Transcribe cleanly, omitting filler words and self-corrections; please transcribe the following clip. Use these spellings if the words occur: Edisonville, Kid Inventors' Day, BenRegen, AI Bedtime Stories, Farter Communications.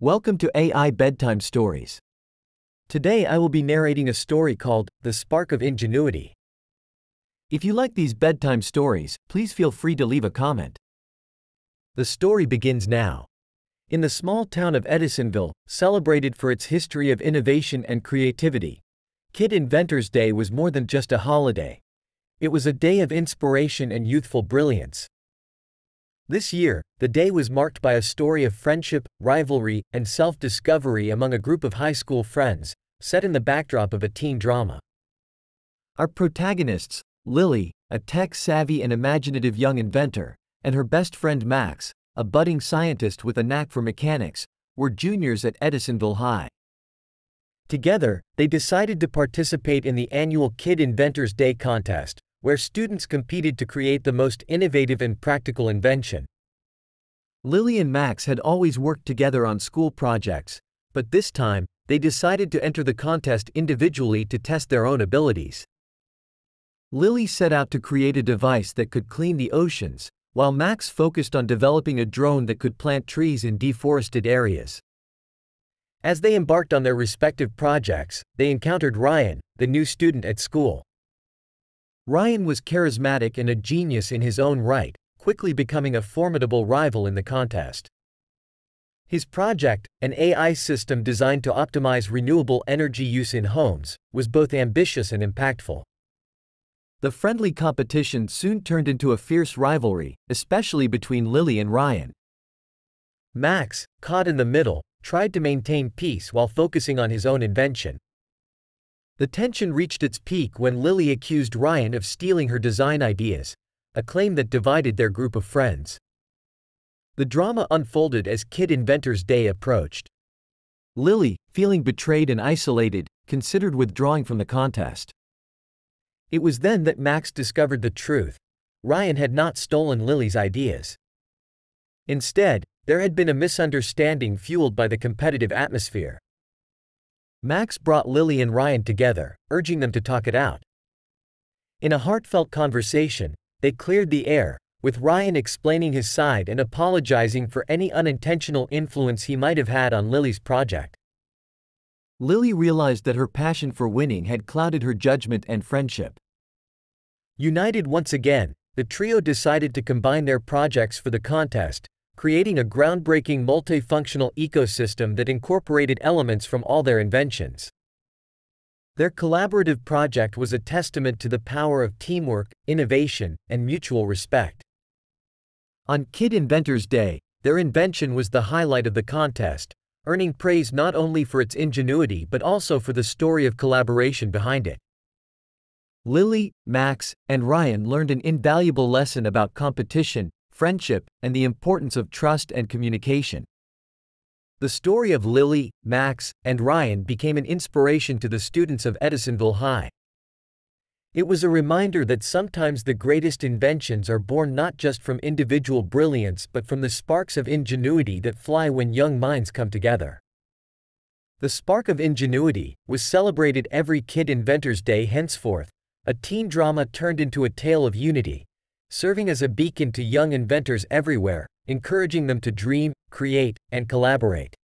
Welcome to AI Bedtime Stories. Today I will be narrating a story called, The Spark of Ingenuity. If you like these bedtime stories, please feel free to leave a comment. The story begins now. In the small town of Edisonville, celebrated for its history of innovation and creativity, Kid Inventors' Day was more than just a holiday. It was a day of inspiration and youthful brilliance. This year, the day was marked by a story of friendship, rivalry, and self-discovery among a group of high school friends, set in the backdrop of a teen drama. Our protagonists, Lily, a tech-savvy and imaginative young inventor, and her best friend Max, a budding scientist with a knack for mechanics, were juniors at Edisonville High. Together, they decided to participate in the annual Kid Inventors' Day contest, where students competed to create the most innovative and practical invention. Lily and Max had always worked together on school projects, but this time, they decided to enter the contest individually to test their own abilities. Lily set out to create a device that could clean the oceans, while Max focused on developing a drone that could plant trees in deforested areas. As they embarked on their respective projects, they encountered Ryan, the new student at school. Ryan was charismatic and a genius in his own right, quickly becoming a formidable rival in the contest. His project, an AI system designed to optimize renewable energy use in homes, was both ambitious and impactful. The friendly competition soon turned into a fierce rivalry, especially between Lily and Ryan. Max, caught in the middle, tried to maintain peace while focusing on his own invention. The tension reached its peak when Lily accused Ryan of stealing her design ideas, a claim that divided their group of friends. The drama unfolded as Kid Inventors' Day approached. Lily, feeling betrayed and isolated, considered withdrawing from the contest. It was then that Max discovered the truth. Ryan had not stolen Lily's ideas. Instead, there had been a misunderstanding fueled by the competitive atmosphere. Max brought Lily and Ryan together, urging them to talk it out. In a heartfelt conversation, they cleared the air, with Ryan explaining his side and apologizing for any unintentional influence he might have had on Lily's project. Lily realized that her passion for winning had clouded her judgment and friendship. United once again, the trio decided to combine their projects for the contest, creating a groundbreaking multifunctional ecosystem that incorporated elements from all their inventions. Their collaborative project was a testament to the power of teamwork, innovation, and mutual respect. On Kid Inventors' Day, their invention was the highlight of the contest, earning praise not only for its ingenuity but also for the story of collaboration behind it. Lily, Max, and Ryan learned an invaluable lesson about competition, friendship, and the importance of trust and communication. The story of Lily, Max, and Ryan became an inspiration to the students of Edisonville High. It was a reminder that sometimes the greatest inventions are born not just from individual brilliance but from the sparks of ingenuity that fly when young minds come together. The Spark of Ingenuity was celebrated every Kid Inventors' Day henceforth, a teen drama turned into a tale of unity, serving as a beacon to young inventors everywhere, encouraging them to dream, create, and collaborate.